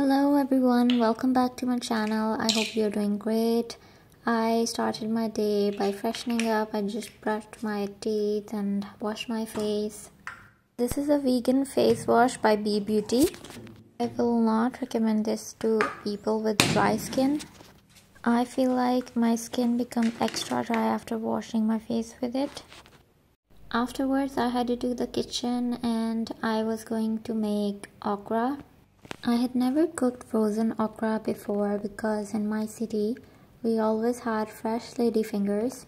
Hello everyone, welcome back to my channel. I hope you're doing great. I started my day by freshening up. I just brushed my teeth and washed my face. This is a vegan face wash by Bee Beauty. I will not recommend this to people with dry skin. I feel like my skin becomes extra dry after washing my face with it. Afterwards, I headed to the kitchen and I was going to make okra. I had never cooked frozen okra before because in my city, we always had fresh ladyfingers.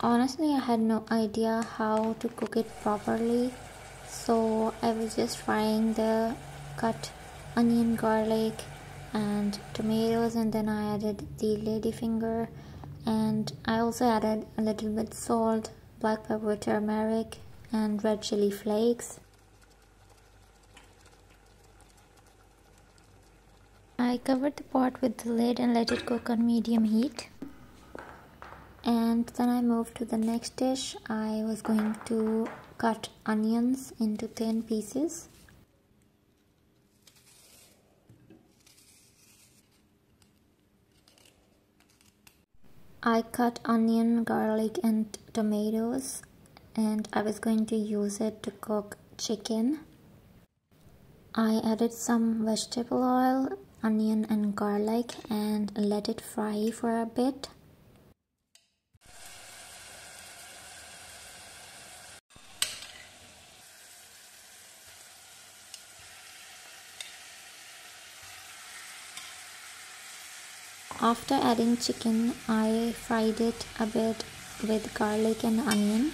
Honestly, I had no idea how to cook it properly, so I was just frying the cut onion, garlic and tomatoes, and then I added the ladyfinger, and I also added a little bit salt, black pepper, turmeric and red chili flakes. I covered the pot with the lid and let it cook on medium heat. And then I moved to the next dish. I was going to cut onions into thin pieces. I cut onion, garlic and tomatoes, and I was going to use it to cook chicken. I added some vegetable oil, onion and garlic, and let it fry for a bit. After adding chicken, I fried it a bit with garlic and onion.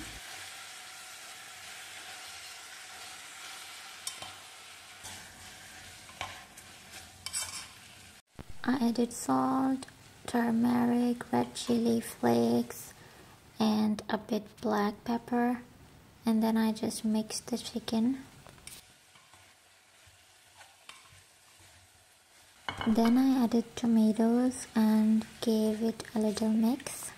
I added salt, turmeric, red chili flakes and a bit black pepper, and then I just mixed the chicken. Then I added tomatoes and gave it a little mix.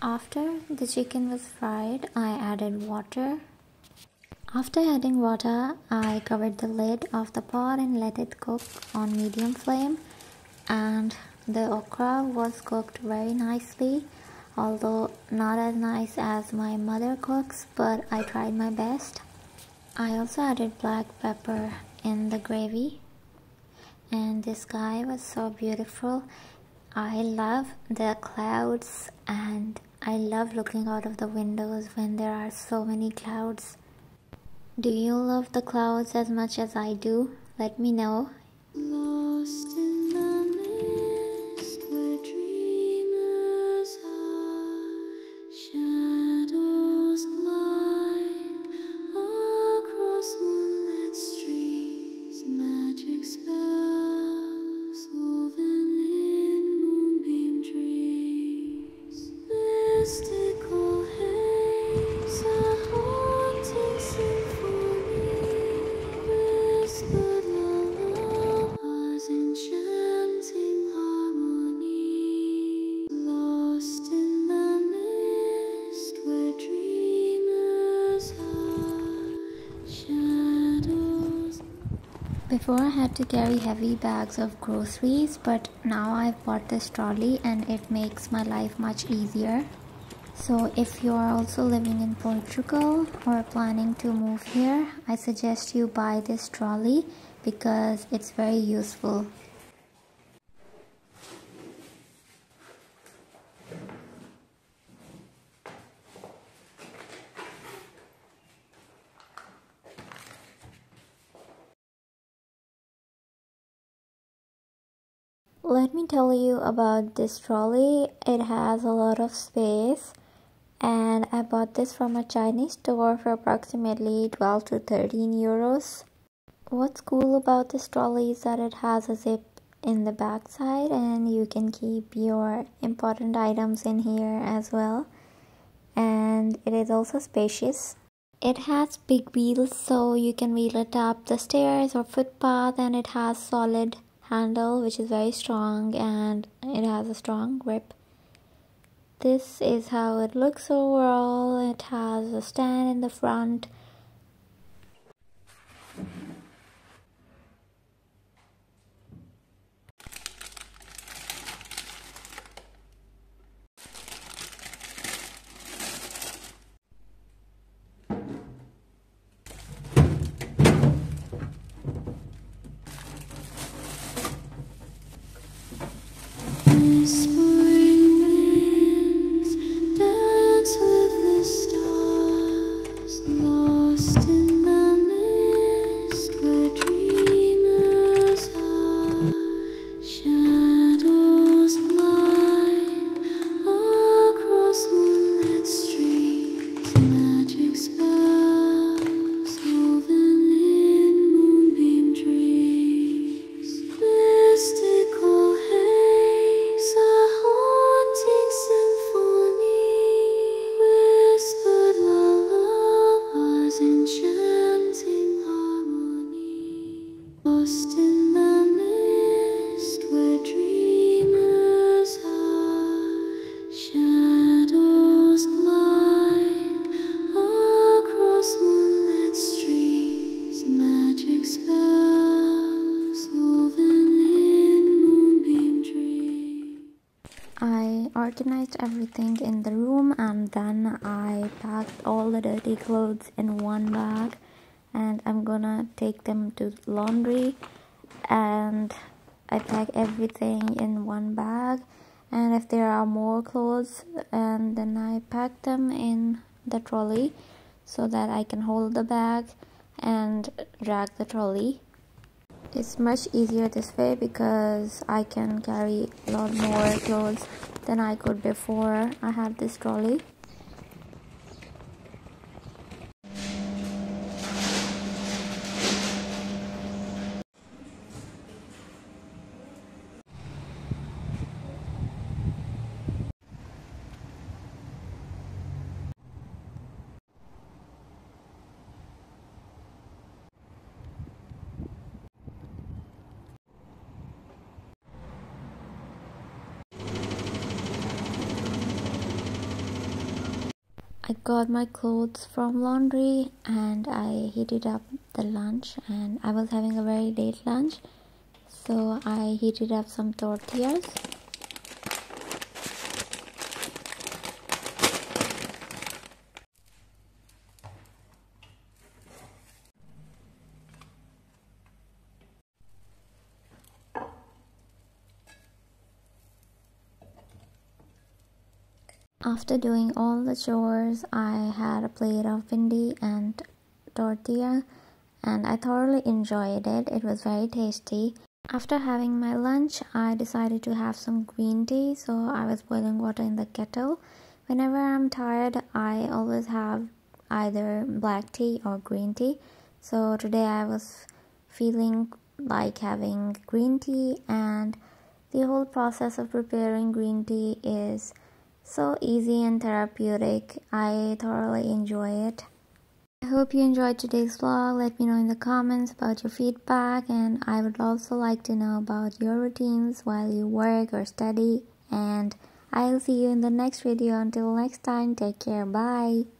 After the chicken was fried, I added water. After adding water, I covered the lid of the pot and let it cook on medium flame. And the okra was cooked very nicely, although not as nice as my mother cooks, but I tried my best. I also added black pepper in the gravy, and the sky was so beautiful. I love the clouds and I love looking out of the windows when there are so many clouds. Do you love the clouds as much as I do? Let me know. Lost in the mist where dreamers are, shadows glide across moonlit streets, magic spells woven in moonbeam dreams, mystical haze, a haunting symphony, whispered lullabies, enchanting harmony, lost in the mist where dreamers are, shadows. Before I had to carry heavy bags of groceries, but now I've bought this trolley and it makes my life much easier. So if you are also living in Portugal or planning to move here, I suggest you buy this trolley because it's very useful. Let me tell you about this trolley. It has a lot of space. And I bought this from a Chinese store for approximately 12 to 13 euros. What's cool about this trolley is that it has a zip in the back side and you can keep your important items in here as well. And it is also spacious. It has big wheels so you can wheel it up the stairs or footpath, and it has solid handle, which is very strong and it has a strong grip. This is how it looks overall. It has a stand in the front. Organized everything in the room, and then I packed all the dirty clothes in one bag, and I'm gonna take them to laundry. And I pack everything in one bag, and if there are more clothes, and then I pack them in the trolley so that I can hold the bag and drag the trolley. It's much easier this way because I can carry a lot more clothes than I could before I had this trolley. I got my clothes from laundry and I heated up the lunch, and I was having a very late lunch, so I heated up some tortillas. After doing all the chores, I had a plate of bhindi and tortilla, and I thoroughly enjoyed it. It was very tasty. After having my lunch, I decided to have some green tea, so I was boiling water in the kettle. Whenever I'm tired, I always have either black tea or green tea. So today I was feeling like having green tea, and the whole process of preparing green tea is so easy and therapeutic. I thoroughly enjoy it. I hope you enjoyed today's vlog. Let me know in the comments about your feedback, and I would also like to know about your routines while you work or study. And I'll see you in the next video. Until next time, take care. Bye.